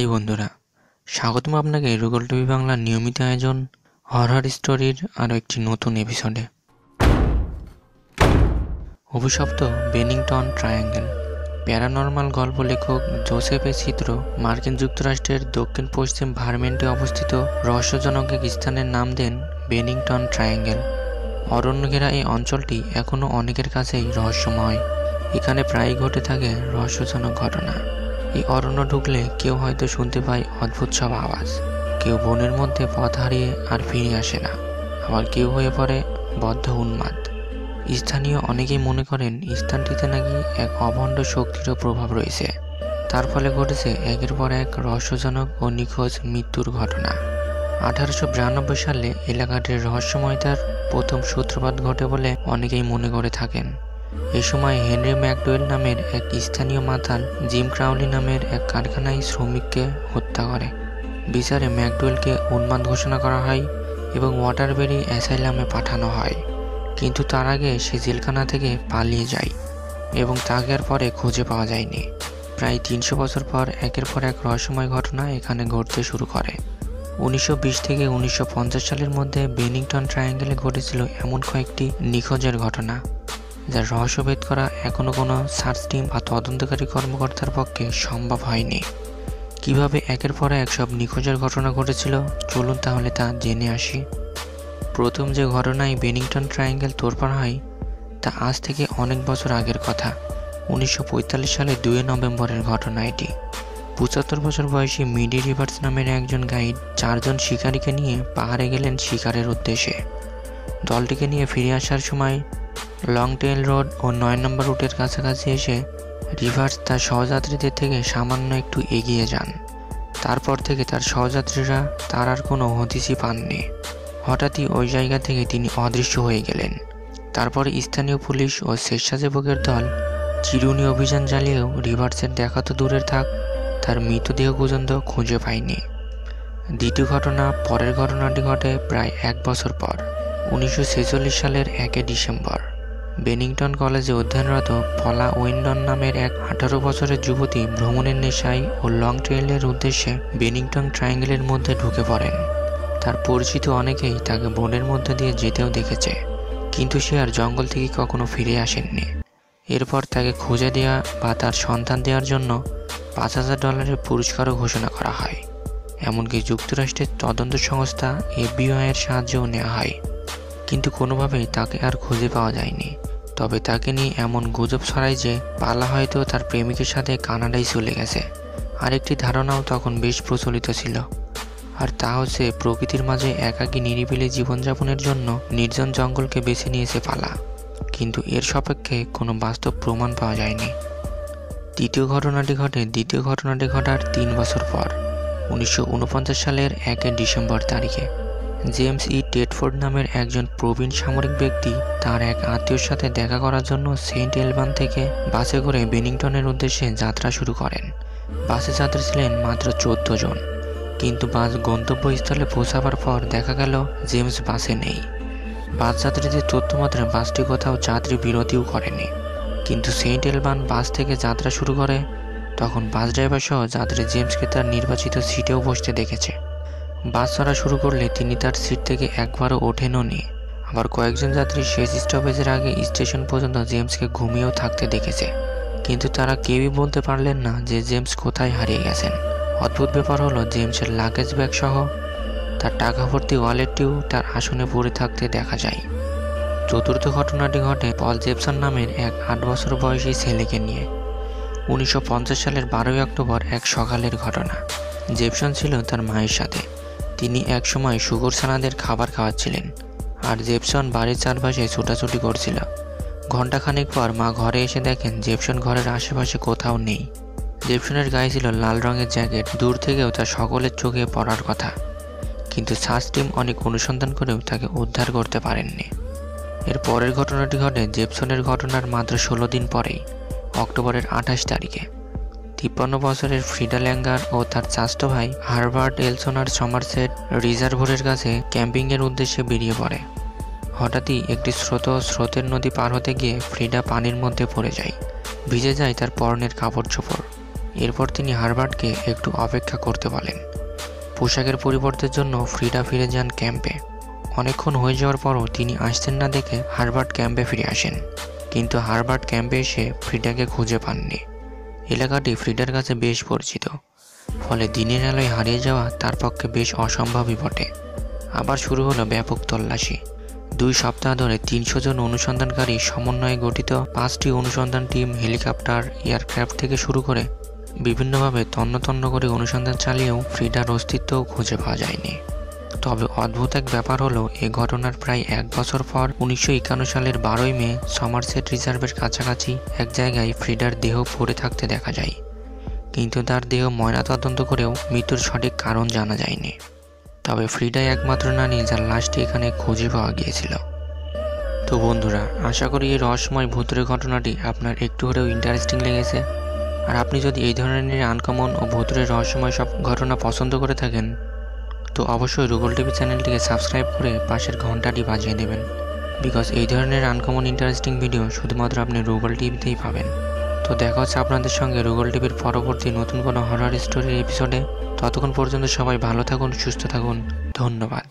High বন্ধুরা, স্বাগতম আপনাকে রুগল টিভি বাংলার নিয়মিত আয়োজন হরর স্টোরির আরও একটি নতুন এপিসোডে। অভিশপ্ত বেনিংটন ট্রায়াঙ্গেল। প্যারানর্মাল গল্প লেখক জোসেফ এ চিত্র মার্কিন যুক্তরাষ্ট্রের দক্ষিণ পশ্চিম ভার্মেন্টে অবস্থিত রহস্যজনক এক স্থানের নাম দেন বেনিংটন ট্রায়াঙ্গেল। অরণ্য ঘেরা এই অঞ্চলটি এখনও অনেকের কাছেই রহস্যময়। এখানে প্রায়ই ঘটে থাকে রহস্যজনক ঘটনা। এই অরণ্য ঢুকলে কেউ হয়তো শুনতে পায় অদ্ভুত সব আওয়াজ, কেউ বনের মধ্যে পথ হারিয়ে আর ফিরে আসে না, আবার কেউ হয়ে পড়ে বদ্ধ উন্মাদ। স্থানীয় অনেকেই মনে করেন স্থানটিতে নাকি এক অভণ্ড শক্তিরও প্রভাব রয়েছে, তার ফলে ঘটেছে একের পর এক রহস্যজনক ও নিখোঁজ মৃত্যুর ঘটনা। 1892 সালে এলাকাটির রহস্যময়তার প্রথম সূত্রপাত ঘটে বলে অনেকেই মনে করে থাকেন। এ সময় হেনরি ম্যাকডওয়েল নামের এক স্থানীয় মাতাল জিম ক্রাউলি নামের এক কারখানায় শ্রমিককে হত্যা করে। বিচারে ম্যাকডওয়েলকে উন্মাদ ঘোষণা করা হয় এবং ওয়াটারবেরি অ্যাসাইলামে পাঠানো হয়, কিন্তু তার আগে সে জেলখানা থেকে পালিয়ে যায় এবং তাকে আর পরে খুঁজে পাওয়া যায়নি। প্রায় 300 বছর পর একের পর এক রহস্যময় ঘটনা এখানে ঘটতে শুরু করে। 1920 থেকে 1950 সালের মধ্যে বেনিংটন ট্রায়াঙ্গেলে ঘটেছিল এমন কয়েকটি নিখোঁজের ঘটনা যার রহস্যভেদ করা এখনও কোনো সার্চ টিম বা তদন্তকারী কর্মকর্তার পক্ষে সম্ভব হয়নি। কিভাবে একের পর এক সব নিখোঁজের ঘটনা ঘটেছিল চলুন তাহলে তা জেনে আসি। প্রথম যে ঘটনায় বেনিংটন ট্রায়াঙ্গেল তোলপাড় হয় তা আজ থেকে অনেক বছর আগের কথা। 1945 সালে 2 নভেম্বরের ঘটনা এটি। 75 বছর বয়সী মিডি রিভার্স নামের একজন গাইড 4 জন শিকারীকে নিয়ে পাহাড়ে গেলেন শিকারের উদ্দেশ্যে। দলটিকে নিয়ে ফিরে আসার সময় লং টেল রোড ও 9 নম্বর রুটের কাছাকাছি এসে রিভার্স তার সহযাত্রীদের থেকে সামান্য একটু এগিয়ে যান। তারপর থেকে তার সহযাত্রীরা তার আর কোনো হদিশই পাননি। হঠাৎই ওই জায়গা থেকে তিনি অদৃশ্য হয়ে গেলেন। তারপর স্থানীয় পুলিশ ও স্বেচ্ছাসেবকের দল চিরুনি অভিযান চালিয়েও রিভার্সের দেখা তো দূরের থাক, তার মৃতদেহ পর্যন্ত খুঁজে পায়নি। দ্বিতীয় ঘটনা, পরের ঘটনাটি ঘটে প্রায় 1 বছর পর, 1946 সালের 1 ডিসেম্বর। বেনিংটন কলেজে অধ্যয়নরত ফলা উইন্ডন নামের এক 18 বছরের যুবতী ভ্রমণের নেশায় ও লং ট্রেলের উদ্দেশ্যে বেনিংটন ট্রায়াঙ্গেলের মধ্যে ঢুকে পড়েন। তার পরিচিত অনেকেই তাকে বনের মধ্যে দিয়ে যেতেও দেখেছে, কিন্তু সে আর জঙ্গল থেকে কখনো ফিরে আসেননি। এরপর তাকে খুঁজে দেওয়া বা তার সন্ধান দেওয়ার জন্য $5000 পুরস্কারও ঘোষণা করা হয়। এমনকি যুক্তরাষ্ট্রের তদন্ত সংস্থা FBI-এর সাহায্যও নেওয়া হয়, কিন্তু কোনোভাবেই তাকে আর খুঁজে পাওয়া যায়নি। তবে তাকে নিয়ে এমন গুজব ছড়ায় যে পালা হয়তো তার প্রেমিকের সাথে কানাডায় চলে গেছে। আরেকটি ধারণাও তখন বেশ প্রচলিত ছিল, আর তা হচ্ছে প্রকৃতির মাঝে একাকী নিরিবিলি জীবনযাপনের জন্য নির্জন জঙ্গলকে বেছে নিয়েছে পালা, কিন্তু এর সপক্ষে কোনো বাস্তব প্রমাণ পাওয়া যায়নি। দ্বিতীয় ঘটনাটি ঘটার 3 বছর পর, 1949 সালের 1 ডিসেম্বর তারিখে। জেমস ই টেডফোর্ড নামের একজন প্রবীণ সামরিক ব্যক্তি তার এক আত্মীয়র সাথে দেখা করার জন্য সেন্ট এলবান থেকে বাসে করে বেনিংটনের উদ্দেশ্যে যাত্রা শুরু করেন। বাসে যাত্রী ছিলেন মাত্র 14 জন, কিন্তু বাস গন্তব্যস্থলে পৌঁছাবার পর দেখা গেল জেমস বাসে নেই। বাস যাত্রীদের তথ্যমতে বাসটি কোথাও যাত্রী বিরতিও করেনি, কিন্তু সেন্ট এলবান বাস থেকে যাত্রা শুরু করে তখন বাস ড্রাইভার সহ যাত্রী জেমসকে তার নির্বাচিত সিটেও বসতে দেখেছে। বাস চলা শুরু করলে তিনি তার সিট থেকে একবারও ওঠেননি। আবার কয়েকজন যাত্রী শেষ স্টপেজের আগে স্টেশন পর্যন্ত জেমসকে ঘুমিয়েও থাকতে দেখেছে, কিন্তু তারা কেউই বলতে পারলেন না যে জেমস কোথায় হারিয়ে গেছেন। অদ্ভুত ব্যাপার হলো জেমসের লাগেজ ব্যাগ সহ তার টাকা ভর্তি ওয়ালেটটিও তার আসনে পড়ে থাকতে দেখা যায়। চতুর্থ ঘটনাটি ঘটে পল জেপসন নামের এক 8 বছর বয়সী ছেলেকে নিয়ে। 1950 সালের 12 অক্টোবর এক সকালের ঘটনা। জেপসন ছিল তার মায়ের সাথে। তিনি একসময় শুকরছানাদের খাবার খাওয়াচ্ছিলেন, আর জেপসন বাড়ির চারপাশে ছোটাছুটি করছিল। ঘণ্টাখানেক পর মা ঘরে এসে দেখেন জেপসন ঘরের আশেপাশে কোথাও নেই। জেপসনের গায়ে ছিল লাল রঙের জ্যাকেট, দূর থেকেও তা সকলের চোখে পড়ার কথা, কিন্তু সার্চ টিম অনেক অনুসন্ধান করেও তাকে উদ্ধার করতে পারেননি। এর পরের ঘটনাটি ঘটে জেপসনের ঘটনার মাত্র 16 দিন পরেই, অক্টোবরের 28 তারিখে। 53 বছরের ফ্রিডা ল্যাঙ্গার ও তার চাচাতো ভাই হার্বার্ট এলসনার সমারসেট রিজার্ভরের কাছে ক্যাম্পিংয়ের উদ্দেশ্যে বেরিয়ে পড়ে। হঠাৎই একটি স্রোতের নদী পার হতে গিয়ে ফ্রিডা পানির মধ্যে পড়ে যায়। ভিজে যায় তার পরনের কাপড় চোপড়। এরপর তিনি হার্বার্টকে একটু অপেক্ষা করতে বলেন। পোশাকের পরিবর্তনের জন্য ফ্রিডা ফিরে যান ক্যাম্পে। অনেকক্ষণ হয়ে যাওয়ার পরও তিনি আসতেন না দেখে হার্বার্ট ক্যাম্পে ফিরে আসেন, কিন্তু হার্বার্ট ক্যাম্পে এসে ফ্রিডাকে খুঁজে পাননি। এলাকাটি ফ্রিডার কাছে বেশ পরিচিত, ফলে দিনের আলোয় হারিয়ে যাওয়া তার পক্ষে বেশ অসম্ভবই বটে। আবার শুরু হলো ব্যাপক তল্লাশি। 2 সপ্তাহ ধরে 300 জন অনুসন্ধানকারী সমন্বয়ে গঠিত 5টি অনুসন্ধান টিম হেলিকপ্টার, এয়ারক্রাফট থেকে শুরু করে বিভিন্নভাবে তন্নতন্ন করে অনুসন্ধান চালিয়েও ফ্রিডার অস্তিত্ব খুঁজে পাওয়া যায়নি। তবে অদ্ভুত এক ব্যাপার হলো, এ ঘটনার প্রায় 1 বছর পর 1951 সালের 12ই মে সমারসেট রিজার্ভের কাছাকাছি এক জায়গায় ফ্রিডার দেহ পড়ে থাকতে দেখা যায়, কিন্তু তার দেহ ময়নাতদন্ত করেও মৃত্যুর সঠিক কারণ জানা যায়নি। তবে ফ্রিডাই একমাত্র নারী যার লাশটি এখানে খুঁজে পাওয়া গিয়েছিল। তো বন্ধুরা, আশা করি এই রহস্যময় ভূতুড়ে ঘটনাটি আপনার একটু হলেও ইন্টারেস্টিং লেগেছে। আর আপনি যদি এই ধরনের আনকমন ও ভূতুড়ে রহস্যময় সব ঘটনা পছন্দ করে থাকেন, তো অবশ্যই রুগল টিভি চ্যানেলটিকে সাবস্ক্রাইব করে পাশের ঘন্টাটি বাজিয়ে দেবেন, বিকজ এই ধরনের আনকমন ইন্টারেস্টিং ভিডিও শুধুমাত্র আপনি রুগল টিভিতেই পাবেন। তো দেখা হচ্ছে আপনাদের সঙ্গে রুগল টিভির পরবর্তী নতুন কোনো হরর স্টোরির এপিসোডে। ততক্ষণ পর্যন্ত সবাই ভালো থাকুন, সুস্থ থাকুন, ধন্যবাদ।